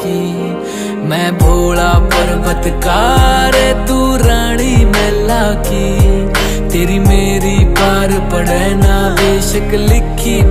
की मैं भोला पर्वतकार, तू रानी मैला की, तेरी मेरी पार पड़े ना बेशक लिखी।